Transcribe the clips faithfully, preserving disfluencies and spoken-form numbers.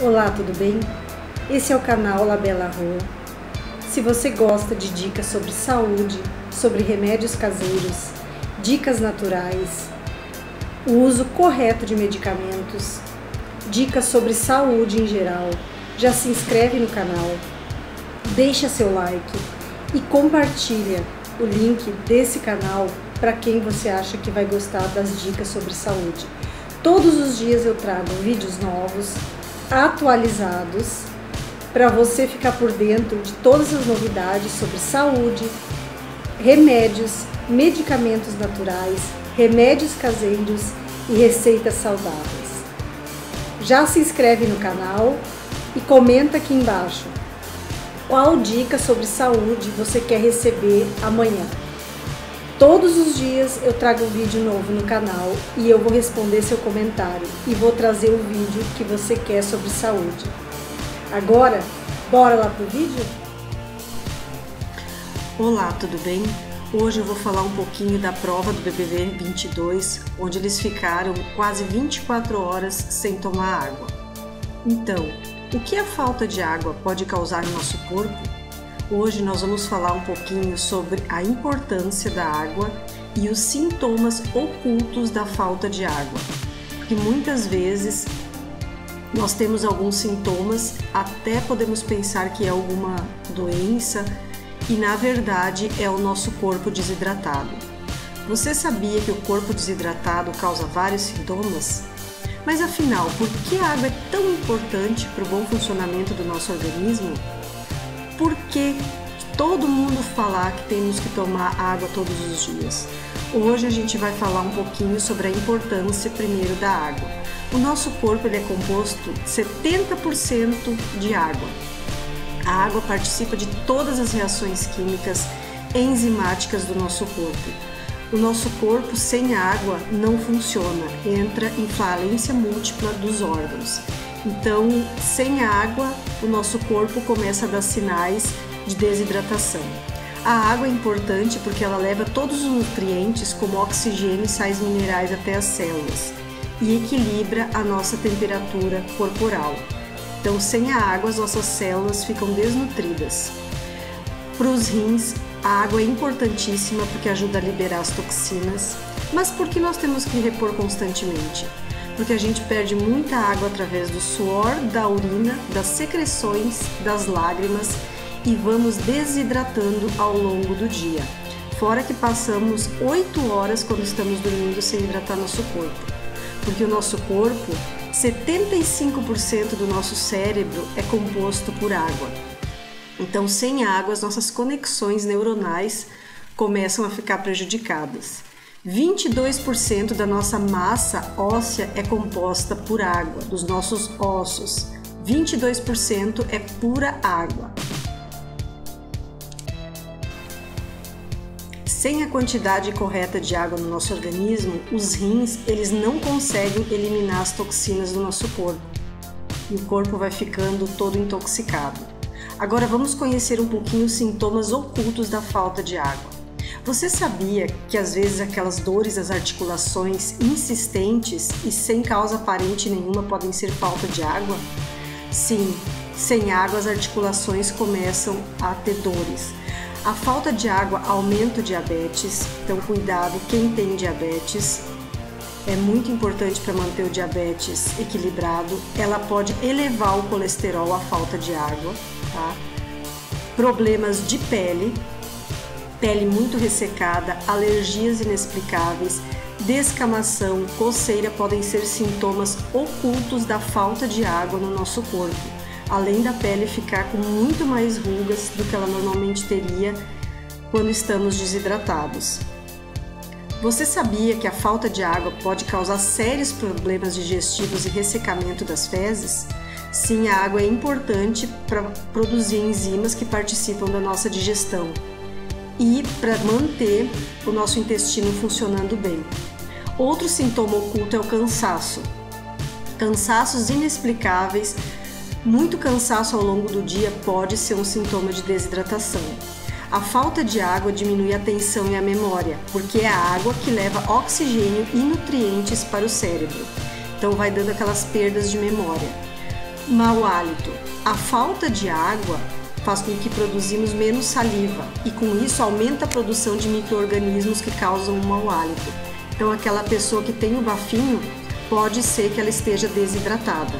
Olá, tudo bem? Esse é o canal Labella Rô. Se você gosta de dicas sobre saúde, sobre remédios caseiros, dicas naturais, o uso correto de medicamentos, dicas sobre saúde em geral, já se inscreve no canal, deixa seu like e compartilha o link desse canal para quem você acha que vai gostar das dicas sobre saúde. Todos os dias eu trago vídeos novos, atualizados, para você ficar por dentro de todas as novidades sobre saúde, remédios, medicamentos naturais, remédios caseiros e receitas saudáveis. Já se inscreve no canal e comenta aqui embaixo qual dica sobre saúde você quer receber amanhã. Todos os dias eu trago um vídeo novo no canal e eu vou responder seu comentário e vou trazer o vídeo que você quer sobre saúde. Agora, bora lá pro vídeo? Olá, tudo bem? Hoje eu vou falar um pouquinho da prova do B B B vinte e dois, onde eles ficaram quase vinte e quatro horas sem tomar água. Então, o que a falta de água pode causar no nosso corpo? Hoje nós vamos falar um pouquinho sobre a importância da água e os sintomas ocultos da falta de água. Porque muitas vezes nós temos alguns sintomas, até podemos pensar que é alguma doença e na verdade é o nosso corpo desidratado. Você sabia que o corpo desidratado causa vários sintomas? Mas afinal, por que a água é tão importante para o bom funcionamento do nosso organismo? Por que todo mundo falar que temos que tomar água todos os dias? Hoje a gente vai falar um pouquinho sobre a importância primeiro da água. O nosso corpo ele é composto setenta por cento de água. A água participa de todas as reações químicas enzimáticas do nosso corpo. O nosso corpo sem água não funciona, entra em falência múltipla dos órgãos. Então, sem água, o nosso corpo começa a dar sinais de desidratação. A água é importante porque ela leva todos os nutrientes, como oxigênio e sais minerais até as células, e equilibra a nossa temperatura corporal. Então, sem a água, as nossas células ficam desnutridas. Para os rins, a água é importantíssima porque ajuda a liberar as toxinas, mas por que nós temos que repor constantemente? Porque a gente perde muita água através do suor, da urina, das secreções, das lágrimas e vamos desidratando ao longo do dia. Fora que passamos oito horas quando estamos dormindo sem hidratar nosso corpo. Porque o nosso corpo, setenta e cinco por cento do nosso cérebro é composto por água. Então, sem água, as nossas conexões neuronais começam a ficar prejudicadas. vinte e dois por cento da nossa massa óssea é composta por água, dos nossos ossos. vinte e dois por cento é pura água. Sem a quantidade correta de água no nosso organismo, os rins eles não conseguem eliminar as toxinas do nosso corpo. E o corpo vai ficando todo intoxicado. Agora vamos conhecer um pouquinho os sintomas ocultos da falta de água. Você sabia que às vezes aquelas dores das articulações insistentes e sem causa aparente nenhuma podem ser falta de água? Sim, sem água as articulações começam a ter dores. A falta de água aumenta o diabetes, então cuidado quem tem diabetes. É muito importante para manter o diabetes equilibrado. Ela pode elevar o colesterol, a falta de água, tá? Problemas de pele. Pele muito ressecada, alergias inexplicáveis, descamação, coceira podem ser sintomas ocultos da falta de água no nosso corpo, além da pele ficar com muito mais rugas do que ela normalmente teria quando estamos desidratados. Você sabia que a falta de água pode causar sérios problemas digestivos e ressecamento das fezes? Sim, a água é importante para produzir enzimas que participam da nossa digestão e para manter o nosso intestino funcionando bem. Outro sintoma oculto é o cansaço. Cansaços inexplicáveis, muito cansaço ao longo do dia pode ser um sintoma de desidratação. A falta de água diminui a tensão e a memória, porque é a água que leva oxigênio e nutrientes para o cérebro. Então vai dando aquelas perdas de memória. mau hálito. A falta de água faz com que produzimos menos saliva e com isso aumenta a produção de micro-organismos que causam o mau hálito. Então aquela pessoa que tem o bafinho, pode ser que ela esteja desidratada.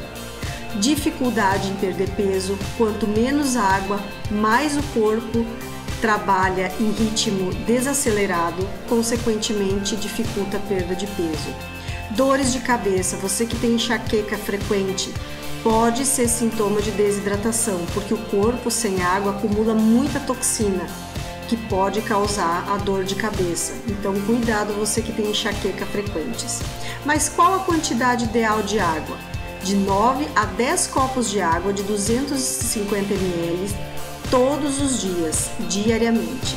Dificuldade em perder peso, quanto menos água, mais o corpo trabalha em ritmo desacelerado, consequentemente dificulta a perda de peso. Dores de cabeça, você que tem enxaqueca frequente, pode ser sintoma de desidratação, porque o corpo sem água acumula muita toxina, que pode causar a dor de cabeça. Então, cuidado você que tem enxaqueca frequentes. Mas qual a quantidade ideal de água? De nove a dez copos de água de duzentos e cinquenta mililitros todos os dias, diariamente.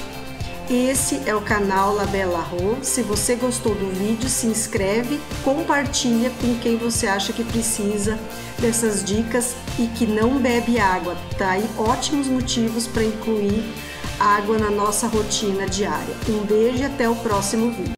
Esse é o canal Labella Rô. Se você gostou do vídeo, se inscreve, compartilha com quem você acha que precisa dessas dicas e que não bebe água. Tá aí ótimos motivos para incluir água na nossa rotina diária. Um beijo e até o próximo vídeo.